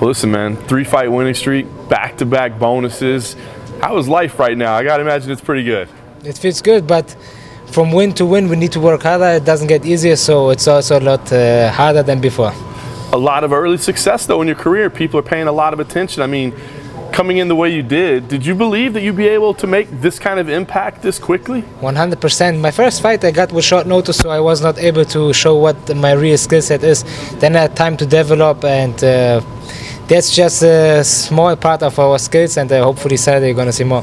Well, listen, man, 3-fight winning streak, back-to-back bonuses. How is life right now? I got to imagine it's pretty good. It feels good, but from win to win, we need to work harder. It doesn't get easier, so it's also a lot harder than before. A lot of early success, though, in your career. People are paying a lot of attention. I mean, coming in the way you did you believe that you'd be able to make this kind of impact this quickly? 100%. My first fight I got with short notice, so I was not able to show what my real skill set is. Then I had time to develop, and that's just a small part of our skills, and hopefully Saturday you're going to see more.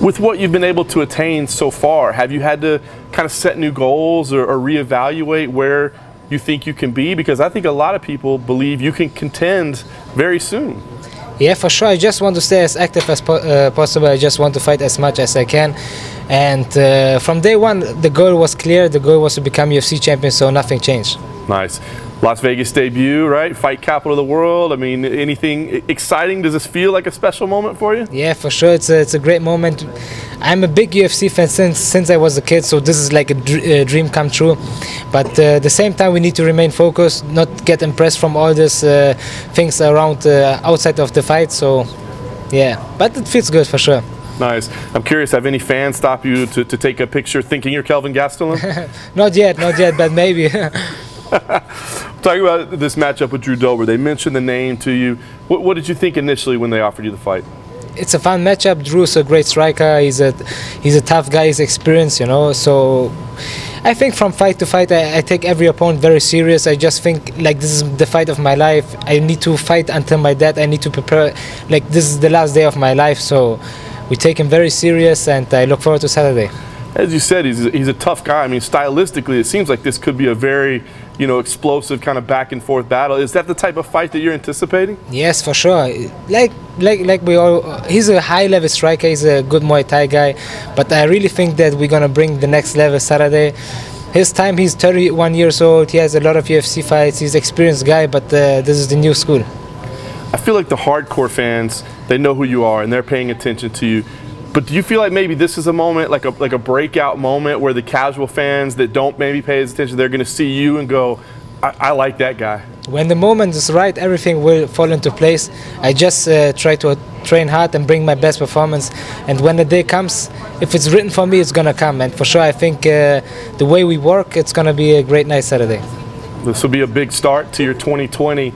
With what you've been able to attain so far, have you had to kind of set new goals or reevaluate where you think you can be? Because I think a lot of people believe you can contend very soon. Yeah, for sure. I just want to stay as active as possible. I just want to fight as much as I can. And from day one, the goal was clear. The goal was to become UFC champion, so nothing changed. Nice. Las Vegas debut, right? Fight capital of the world. I mean, anything exciting? Does this feel like a special moment for you? Yeah, for sure. It's a great moment. I'm a big UFC fan since I was a kid, so this is like a dream come true. But at the same time, we need to remain focused, not get impressed from all these things around outside of the fight. So, yeah, but it feels good for sure. Nice. I'm curious, have any fans stop you to take a picture thinking you're Kelvin Gastelum? Not yet, but maybe. Talking about this matchup with Drew Dober, they mentioned the name to you. What did you think initially when they offered you the fight? It's a fun matchup. Drew's a great striker. He's a tough guy. He's experienced, you know. So I think from fight to fight, I take every opponent very serious. I just think like this is the fight of my life. I need to fight until my death. I need to prepare. Like this is the last day of my life. So we take him very serious, and I look forward to Saturday. As you said, he's a tough guy. I mean, stylistically, it seems like this could be a very explosive kind of back and forth battle. Is that the type of fight that you're anticipating? Yes, for sure. Like we all, he's a high level striker. He's a good Muay Thai guy, but I really think that we're gonna bring the next level Saturday. His time, he's 31 years old. He has a lot of UFC fights. He's an experienced guy, but this is the new school. I feel like the hardcore fans, they know who you are and they're paying attention to you. But do you feel like maybe this is a moment, like a breakout moment, where the casual fans that don't maybe pay as attention, they're going to see you and go, I like that guy? When the moment is right, everything will fall into place. I just try to train hard and bring my best performance. And when the day comes, if it's written for me, it's going to come. And for sure, I think the way we work, it's going to be a great night Saturday. This will be a big start to your 2020.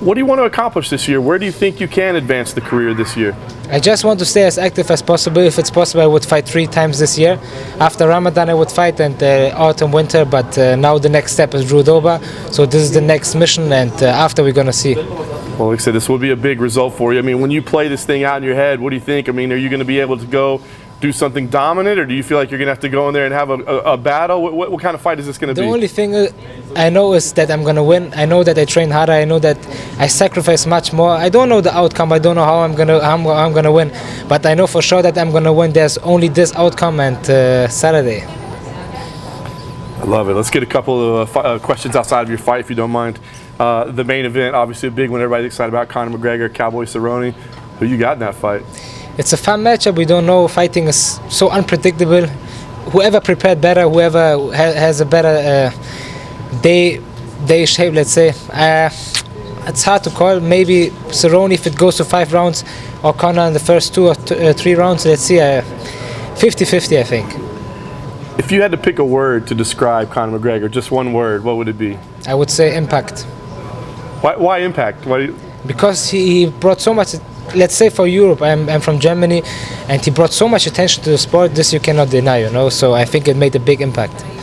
What do you want to accomplish this year? Where do you think you can advance the career this year? I just want to stay as active as possible. If it's possible, I would fight 3 times this year. After Ramadan, I would fight, and autumn, winter. But now the next step is Rudoba. So this is the next mission, and after we're going to see. Well, like I said, this will be a big result for you. I mean, when you play this thing out in your head, what do you think? I mean, are you going to be able to go do something dominant, or do you feel like you're going to have to go in there and have a battle? What kind of fight is this going to be? The only thing I know is that I'm going to win. I know that I train harder. I know that I sacrifice much more. I don't know the outcome. I don't know how I'm going to win, but I know for sure that I'm going to win. There's only this outcome, and Saturday. I love it. Let's get a couple of questions outside of your fight, if you don't mind. The main event, obviously a big one everybody's excited about, Conor McGregor, Cowboy Cerrone. Who you got in that fight? It's a fun matchup. We don't know. Fighting is so unpredictable. Whoever prepared better, whoever has a better day shape, let's say. It's hard to call. Maybe Cerrone if it goes to 5 rounds, or Conor in the first 2 or 3 rounds. Let's see. 50-50, I think. If you had to pick a word to describe Conor McGregor, just one word, what would it be? I would say impact. Why impact? Why do you... Because he brought so much... Let's say for Europe, I'm from Germany, and he brought so much attention to the sport. This you cannot deny, you know. So I think it made a big impact.